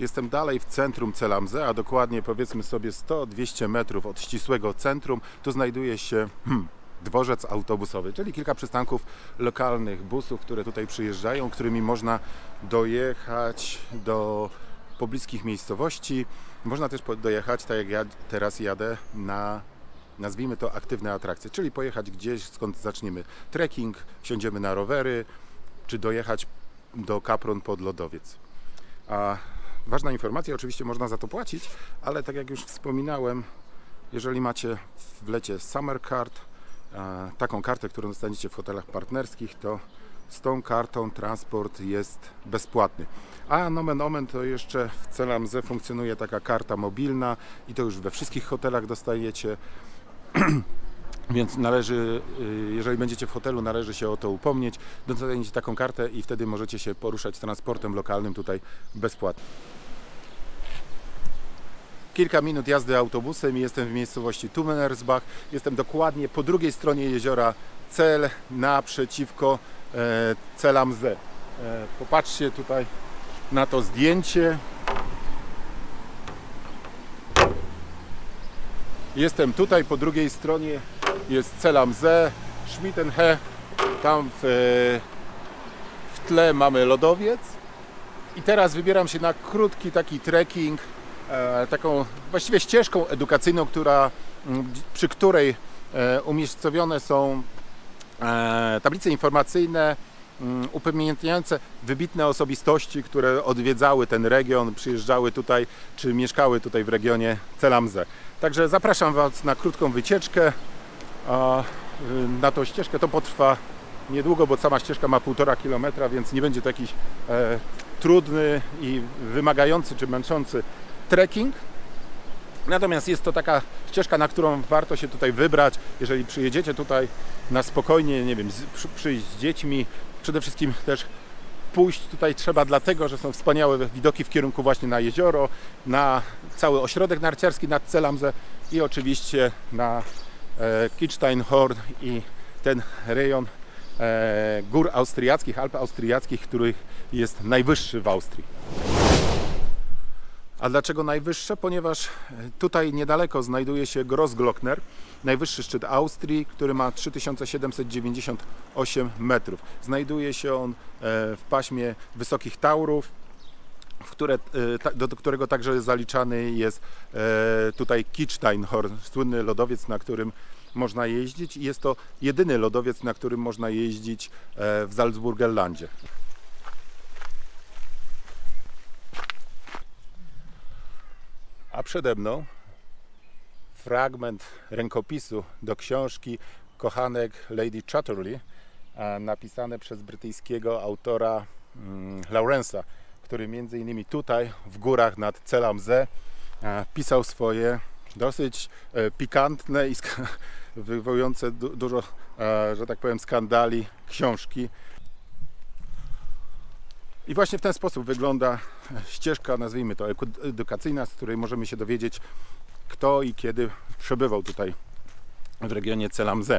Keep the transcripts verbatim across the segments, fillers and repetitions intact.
Jestem dalej w centrum Zell am See, a dokładnie powiedzmy sobie sto dwieście metrów od ścisłego centrum. Tu znajduje się hmm, dworzec autobusowy, czyli kilka przystanków lokalnych busów, które tutaj przyjeżdżają, którymi można dojechać do pobliskich miejscowości. Można też dojechać, tak jak ja teraz jadę, na, nazwijmy to, aktywne atrakcje, czyli pojechać gdzieś, skąd zaczniemy trekking, wsiądziemy na rowery, czy dojechać do Kaprun pod lodowiec. A ważna informacja, oczywiście można za to płacić, ale tak jak już wspominałem, jeżeli macie w lecie Summer Card, e, taką kartę, którą dostaniecie w hotelach partnerskich, to z tą kartą transport jest bezpłatny. A nomen omen, to jeszcze w Zell am See funkcjonuje taka karta mobilna i to już we wszystkich hotelach dostajecie. Więc należy, jeżeli będziecie w hotelu, należy się o to upomnieć, dostaniecie taką kartę i wtedy możecie się poruszać transportem lokalnym tutaj bezpłatnie. Kilka minut jazdy autobusem i jestem w miejscowości Thumersbach. Jestem dokładnie po drugiej stronie jeziora Zell, naprzeciwko e, Zell am See. E, popatrzcie tutaj na to zdjęcie. Jestem tutaj, po drugiej stronie jest Zell am See, Schmittenhöhe. Tam w, w tle mamy lodowiec. I teraz wybieram się na krótki taki trekking, taką właściwie ścieżką edukacyjną, która, przy której umiejscowione są tablice informacyjne upamiętniające wybitne osobistości, które odwiedzały ten region, przyjeżdżały tutaj, czy mieszkały tutaj w regionie Zell am See. Także zapraszam Was na krótką wycieczkę, na tą ścieżkę. To potrwa niedługo, bo sama ścieżka ma półtora kilometra, więc nie będzie to jakiś e, trudny i wymagający czy męczący trekking. Natomiast jest to taka ścieżka, na którą warto się tutaj wybrać, jeżeli przyjedziecie tutaj na spokojnie, nie wiem, przy, przyjść z dziećmi. Przede wszystkim też pójść tutaj trzeba dlatego, że są wspaniałe widoki w kierunku właśnie na jezioro, na cały ośrodek narciarski nad Zell am See i oczywiście na e, Kitzsteinhorn i ten rejon e, gór austriackich, Alp austriackich, których jest najwyższy w Austrii. A dlaczego najwyższe? Ponieważ tutaj niedaleko znajduje się Grossglockner, najwyższy szczyt Austrii, który ma trzy tysiące siedemset dziewięćdziesiąt osiem metrów. Znajduje się on w paśmie Wysokich Taurów, w które, do którego także zaliczany jest tutaj Kitzsteinhorn, słynny lodowiec, na którym można jeździć. I jest to jedyny lodowiec, na którym można jeździć w Salzburgerlandzie. A przede mną fragment rękopisu do książki Kochanek Lady Chatterley, napisane przez brytyjskiego autora Lawrence'a, który między innymi tutaj w górach nad Zell am See pisał swoje dosyć pikantne i wywołujące dużo, że tak powiem, skandali książki. I właśnie w ten sposób wygląda ścieżka, nazwijmy to edukacyjna, z której możemy się dowiedzieć, kto i kiedy przebywał tutaj w regionie Zell am See.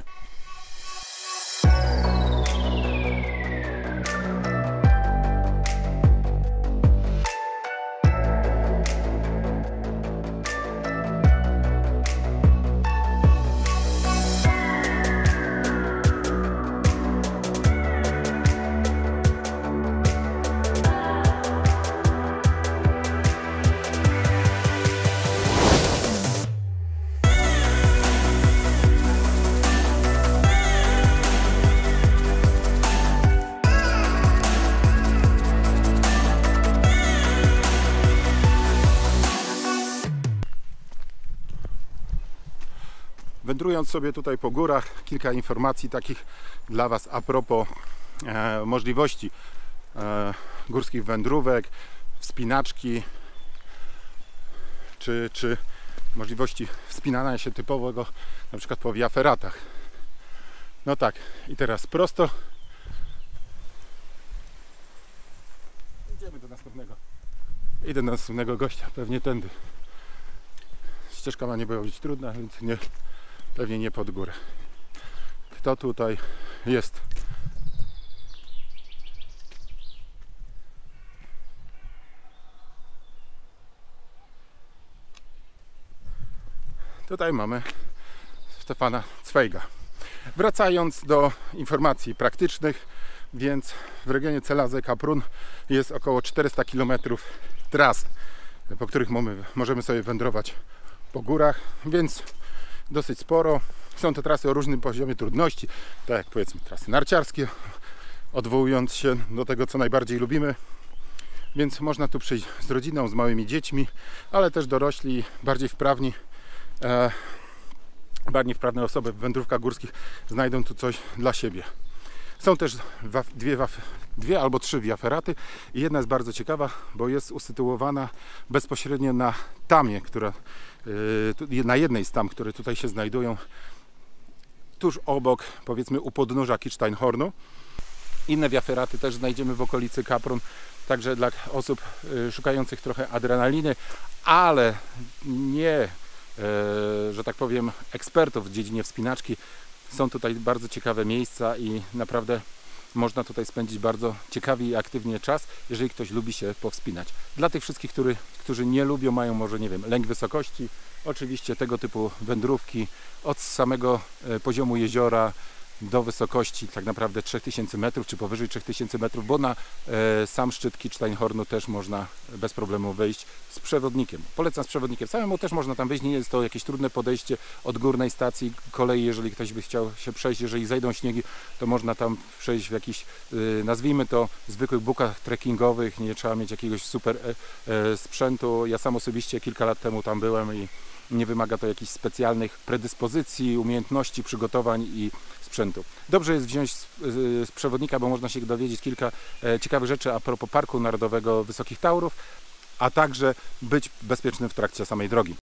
Wędrując sobie tutaj po górach, kilka informacji takich dla Was a propos e, możliwości e, górskich wędrówek, wspinaczki, czy, czy możliwości wspinania się typowego, na przykład po via ferratach. No tak, i teraz prosto. Idziemy do następnego. Idę do następnego gościa, pewnie tędy. Ścieżka ma nie być trudna, więc nie, pewnie nie pod górę. Kto tutaj jest? Tutaj mamy Stefana Zweiga. Wracając do informacji praktycznych, więc w regionie Zell Kaprun jest około czterysta kilometrów tras, po których możemy sobie wędrować po górach, więc dosyć sporo. Są to trasy o różnym poziomie trudności, tak jak powiedzmy trasy narciarskie, odwołując się do tego, co najbardziej lubimy. Więc można tu przyjść z rodziną, z małymi dziećmi, ale też dorośli, bardziej wprawni. E, bardziej wprawne osoby w wędrówkach górskich znajdą tu coś dla siebie. Są też dwie, dwie albo trzy wiaferaty i jedna jest bardzo ciekawa, bo jest usytuowana bezpośrednio na tamie, która, yy, na jednej z tam, które tutaj się znajdują, tuż obok, powiedzmy, u podnóża Kitzsteinhornu. Inne wiaferaty też znajdziemy w okolicy Kaprun, także dla osób yy, szukających trochę adrenaliny, ale nie... że tak powiem, ekspertów w dziedzinie wspinaczki. Są tutaj bardzo ciekawe miejsca i naprawdę można tutaj spędzić bardzo ciekawie i aktywnie czas, jeżeli ktoś lubi się powspinać. Dla tych wszystkich, który, którzy nie lubią, mają może, nie wiem, lęk wysokości, oczywiście tego typu wędrówki od samego poziomu jeziora do wysokości tak naprawdę trzy tysiące metrów, czy powyżej trzy tysiące metrów, bo na e, sam szczyt Kitzsteinhornu też można bez problemu wyjść z przewodnikiem. Polecam z przewodnikiem. Samemu też można tam wyjść, nie jest to jakieś trudne podejście od górnej stacji kolei, jeżeli ktoś by chciał się przejść, jeżeli zejdą śniegi, to można tam przejść w jakichś, e, nazwijmy to, zwykłych bukach trekkingowych, nie trzeba mieć jakiegoś super e, e, sprzętu. Ja sam osobiście kilka lat temu tam byłem i nie wymaga to jakichś specjalnych predyspozycji, umiejętności, przygotowań i sprzętu. Dobrze jest wziąć z, z, z przewodnika, bo można się dowiedzieć kilka e, ciekawych rzeczy a propos Parku Narodowego Wysokich Taurów, a także być bezpiecznym w trakcie samej drogi.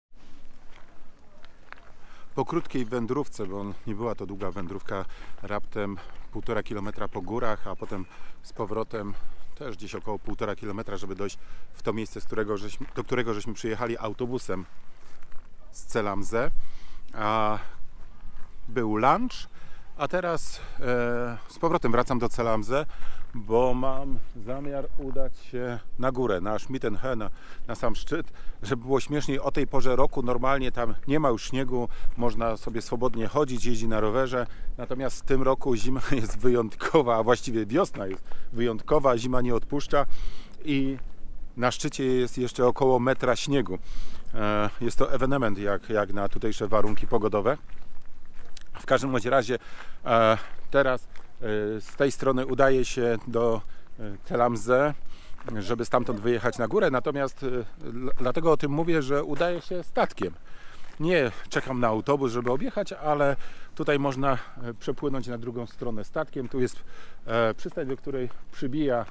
Po krótkiej wędrówce, bo nie była to długa wędrówka, raptem półtora kilometra po górach, a potem z powrotem też gdzieś około półtora kilometra, żeby dojść w to miejsce, z którego żeśmy, do którego żeśmy przyjechali autobusem z Zell am See. A był lunch, a teraz e, z powrotem wracam do Zell am See, bo mam zamiar udać się na górę, na Schmittenhöhe, na, na sam szczyt, żeby było śmieszniej. O tej porze roku normalnie tam nie ma już śniegu, można sobie swobodnie chodzić, jeździć na rowerze, natomiast w tym roku zima jest wyjątkowa, a właściwie wiosna jest wyjątkowa, zima nie odpuszcza i na szczycie jest jeszcze około metra śniegu. Jest to ewenement jak, jak na tutejsze warunki pogodowe. W każdym bądź razie teraz z tej strony udaje się do Zell am See, żeby stamtąd wyjechać na górę. Natomiast dlatego o tym mówię, że udaje się statkiem. Nie czekam na autobus, żeby objechać, ale tutaj można przepłynąć na drugą stronę statkiem. Tu jest przystań, do której przybija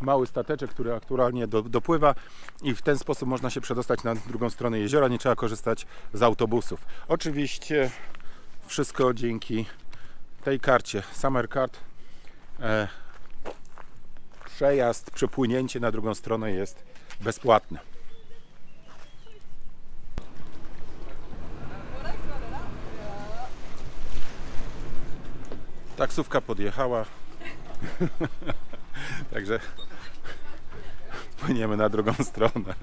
mały stateczek, który aktualnie do, dopływa i w ten sposób można się przedostać na drugą stronę jeziora, nie trzeba korzystać z autobusów. Oczywiście wszystko dzięki tej karcie Summer Card. E, przejazd, przepłynięcie na drugą stronę jest bezpłatne. Taksówka podjechała. Także płyniemy na drugą stronę.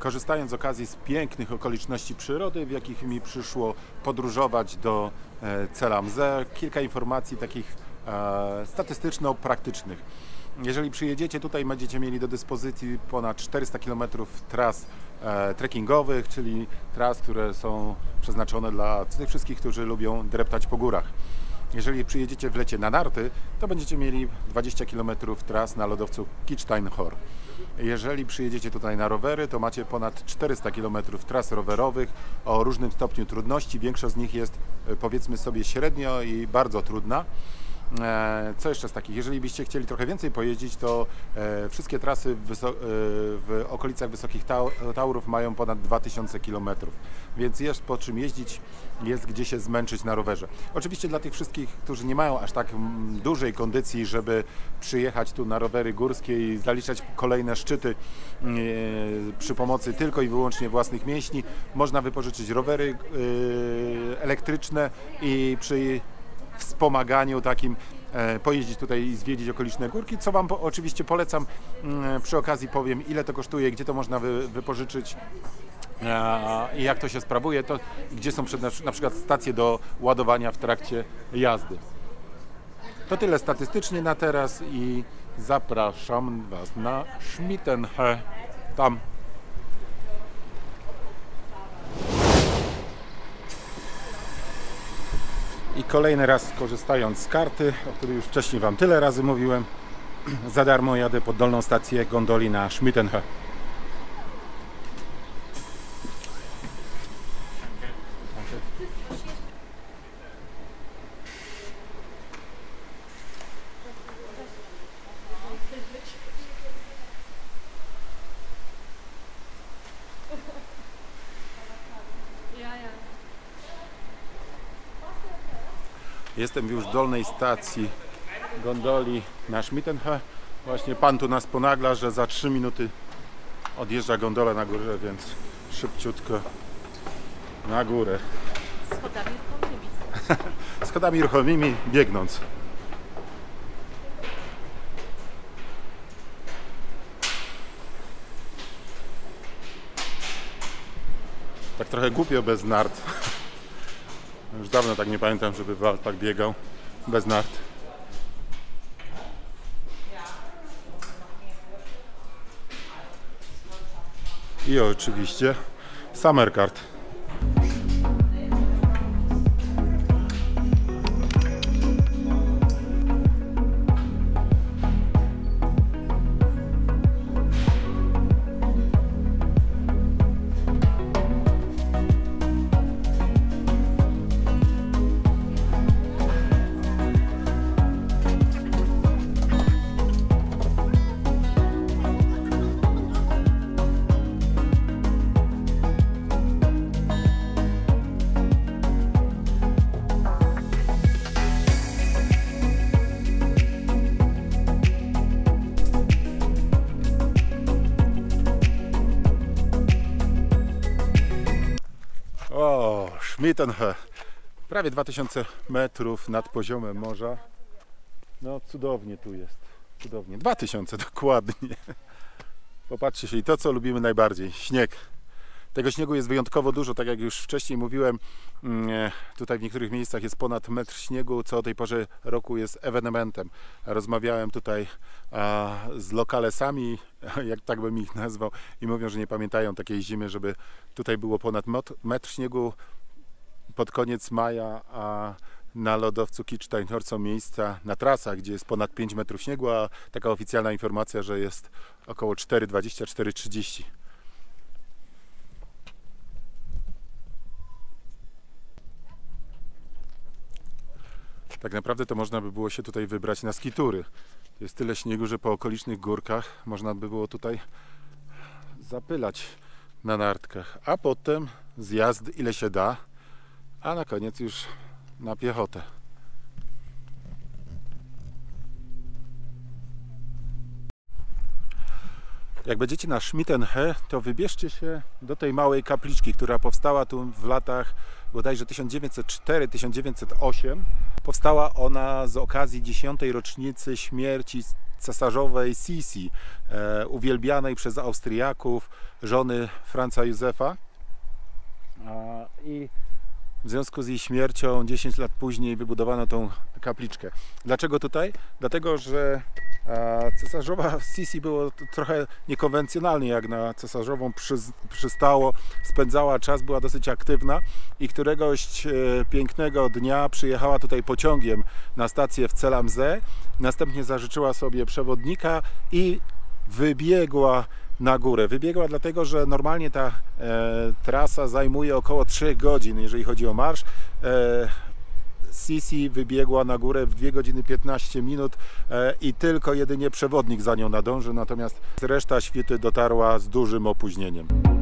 Korzystając z okazji z pięknych okoliczności przyrody, w jakich mi przyszło podróżować do Zell am See, kilka informacji takich e, statystyczno-praktycznych. Jeżeli przyjedziecie tutaj, będziecie mieli do dyspozycji ponad czterysta kilometrów tras e, trekkingowych, czyli tras, które są przeznaczone dla tych wszystkich, którzy lubią dreptać po górach. Jeżeli przyjedziecie w lecie na narty, to będziecie mieli dwadzieścia kilometrów tras na lodowcu Kitzsteinhorn. Jeżeli przyjedziecie tutaj na rowery, to macie ponad czterysta kilometrów tras rowerowych o różnym stopniu trudności. Większość z nich jest, powiedzmy sobie, średnio i bardzo trudna. Co jeszcze z takich? Jeżeli byście chcieli trochę więcej pojeździć, to wszystkie trasy w, w okolicach Wysokich Taurów mają ponad dwa tysiące kilometrów, więc jest po czym jeździć, jest gdzie się zmęczyć na rowerze. Oczywiście dla tych wszystkich, którzy nie mają aż tak dużej kondycji, żeby przyjechać tu na rowery górskie i zaliczać kolejne szczyty przy pomocy tylko i wyłącznie własnych mięśni, można wypożyczyć rowery elektryczne i przy wspomaganiu takim pojeździć tutaj i zwiedzić okoliczne górki, co Wam po, oczywiście polecam. Przy okazji powiem, ile to kosztuje, gdzie to można wy, wypożyczyć i jak to się sprawuje, to gdzie są przed, na przykład stacje do ładowania w trakcie jazdy. To tyle statystycznie na teraz i zapraszam Was na Schmittenhöhe. Tam. I kolejny raz, korzystając z karty, o której już wcześniej Wam tyle razy mówiłem, za darmo jadę pod dolną stację gondoli na Schmittenhöhe. Jestem już w dolnej stacji gondoli na Schmittenhöhe. Właśnie pan tu nas ponagla, że za trzy minuty odjeżdża gondola na górę, więc szybciutko na górę. Schodami ruchomymi. Schodami ruchomymi biegnąc. Tak trochę głupio bez nart. Już dawno tak nie pamiętam, żeby Walt tak biegał bez nart. I oczywiście Summer Card. Schmittenhöhe, prawie dwa tysiące metrów nad poziomem morza. No cudownie tu jest, cudownie, dwa tysiące dokładnie. Popatrzcie się, i to co lubimy najbardziej, śnieg. Tego śniegu jest wyjątkowo dużo, tak jak już wcześniej mówiłem, tutaj w niektórych miejscach jest ponad metr śniegu, co o tej porze roku jest ewenementem. Rozmawiałem tutaj a, z lokalesami, jak tak bym ich nazwał, i mówią, że nie pamiętają takiej zimy, żeby tutaj było ponad metr śniegu pod koniec maja, a na lodowcu Kitzsteinhorn są miejsca na trasach, gdzie jest ponad pięć metrów śniegu, a taka oficjalna informacja, że jest około cztery dwadzieścia, cztery trzydzieści. Tak naprawdę to można by było się tutaj wybrać na skitury. Jest tyle śniegu, że po okolicznych górkach można by było tutaj zapylać na nartkach, a potem zjazd ile się da, a na koniec już na piechotę. Jak będziecie na Schmittenhöhe, to wybierzcie się do tej małej kapliczki, która powstała tu w latach bodajże tysiąc dziewięćset cztery do tysiąc dziewięćset osiem. Powstała ona z okazji dziesiątej rocznicy śmierci cesarzowej Sisi, e, uwielbianej przez Austriaków, żony Franza Józefa. I W związku z jej śmiercią dziesięć lat później wybudowano tą kapliczkę. Dlaczego tutaj? Dlatego, że cesarzowa Sisi było trochę niekonwencjonalnie, jak na cesarzową przystało, spędzała czas, była dosyć aktywna i któregoś pięknego dnia przyjechała tutaj pociągiem na stację w Zell am See, następnie zażyczyła sobie przewodnika i wybiegła na górę. Wybiegła dlatego, że normalnie ta e, trasa zajmuje około trzech godzin, jeżeli chodzi o marsz. E, Sisi wybiegła na górę w dwie godziny piętnaście minut e, i tylko jedynie przewodnik za nią nadążył, natomiast reszta świty dotarła z dużym opóźnieniem.